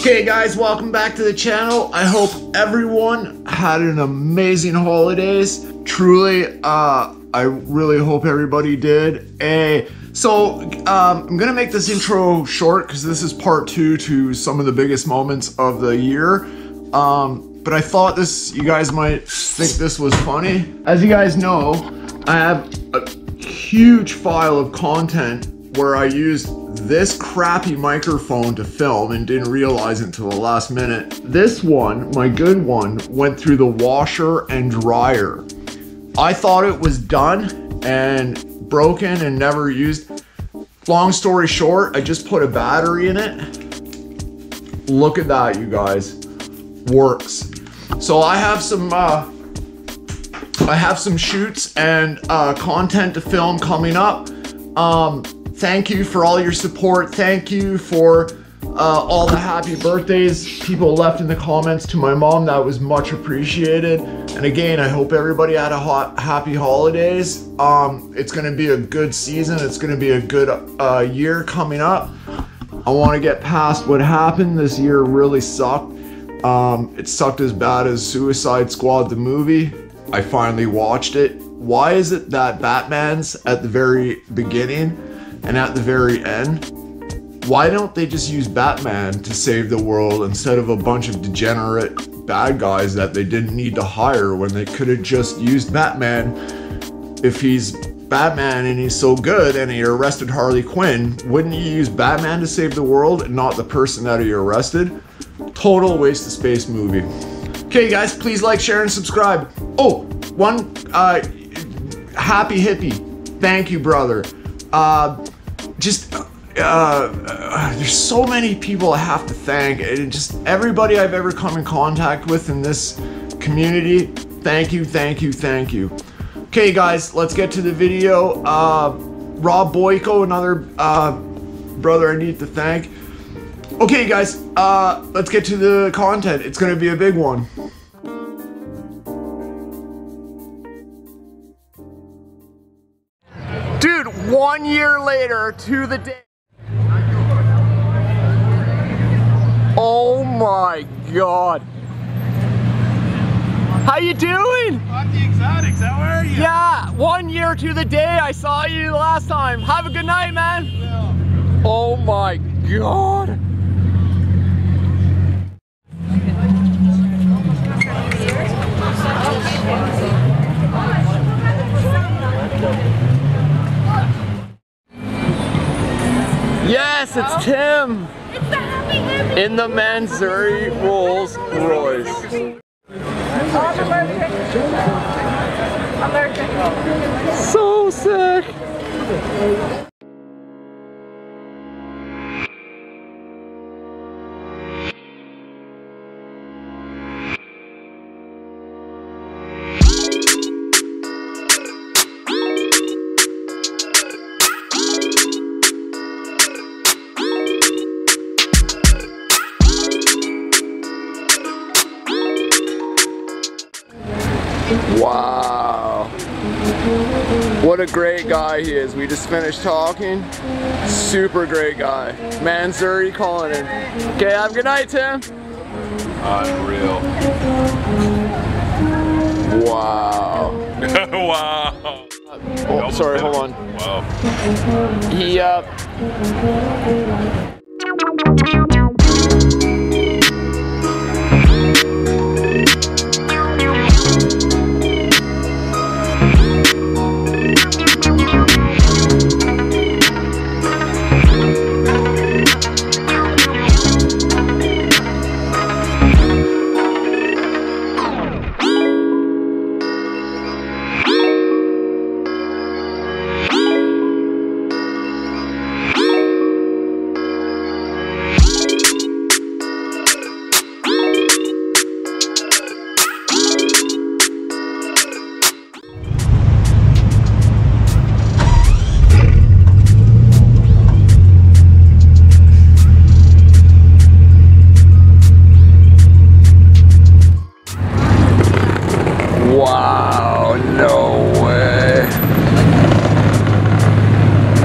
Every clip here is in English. Okay guys, welcome back to the channel. I hope everyone had an amazing holidays. Truly, I really hope everybody did. So I'm gonna make this intro short because this is part two to some of the biggest moments of the year. But I thought you guys might think this was funny. As you guys know, I have a huge file of content where I used this crappy microphone to film and didn't realize until the last minute. This one, my good one, went through the washer and dryer. I thought it was done and broken and never used. Long story short, I just put a battery in it. Look at that, you guys. Works. So I have some shoots and content to film coming up. Thank you for all your support. Thank you for all the happy birthdays people left in the comments to my mom. That was much appreciated. And again, I hope everybody had a happy holidays. It's gonna be a good season. It's gonna be a good year coming up. I wanna get past what happened. This year really sucked. It sucked as bad as Suicide Squad, the movie. I finally watched it. Why is it that Batman's at the very beginning and at the very end? Why don't they just use Batman to save the world instead of a bunch of degenerate bad guys that they didn't need to hire when they could have just used Batman? If he's Batman and he's so good and he arrested Harley Quinn, wouldn't you use Batman to save the world and not the person that he arrested? Total waste of space movie. Okay guys, please like, share, and subscribe. Oh, one happy hippie. Thank you, brother. There's so many people I have to thank, and just everybody I've ever come in contact with in this community. Thank you, thank you, thank you. Okay guys, let's get to the video. Rob Boyko, another brother I need to thank. Okay guys, let's get to the content. It's gonna be a big one. Dude, 1 year later to the day. Oh my God. How you doing? I'm the Exotics, how are you? Yeah, 1 year to the day I saw you last time. Have a good night, man. Yeah. Oh my God. Yes, it's Tim. It's the happy in the Mansuri Rolls Royce. Allergic. So sick. Wow, what a great guy he is. We just finished talking. Super great guy. Mansuri calling in. Okay, have a good night, Tim. Unreal. Wow. Wow. Oh, sorry, hold on. Wow. Yep.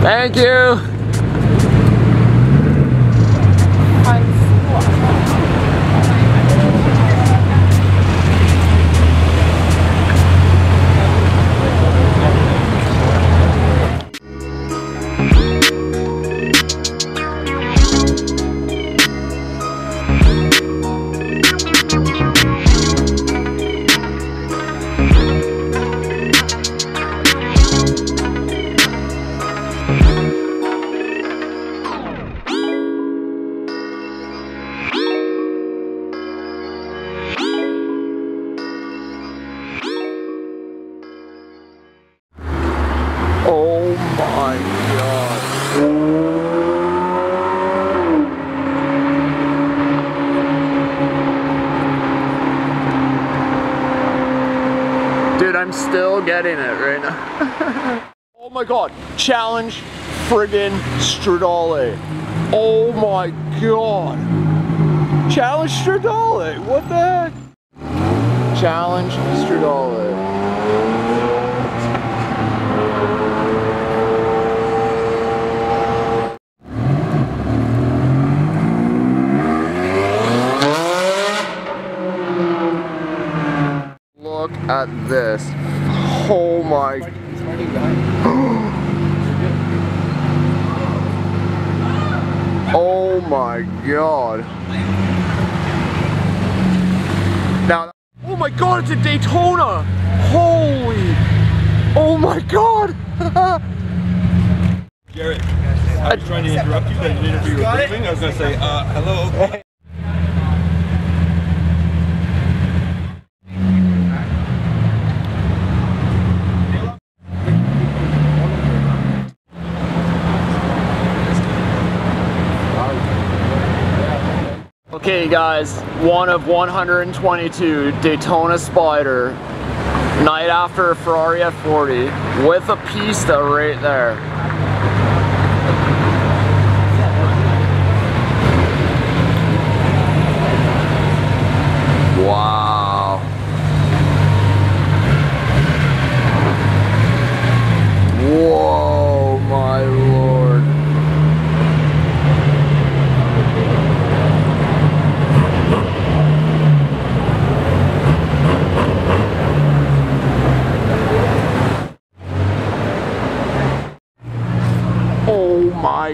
Thank you. still getting it right now. Oh my God, challenge friggin' Stradale. Oh my God. Challenge Stradale, what the heck? Challenge Stradale. At this, oh my! Oh my God! Now, oh my God, it's a Daytona! Holy! Oh my God! Garrett, I was trying to interrupt you, but you didn't do your thing. I was gonna say, hello. Okay guys, one of 122 Daytona Spyder, night after a Ferrari F40, with a Pista right there. Wow. Whoa, my Lord. My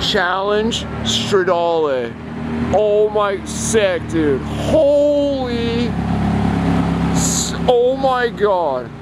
Challenge Stradale. Oh my, sick dude. Holy, oh my God.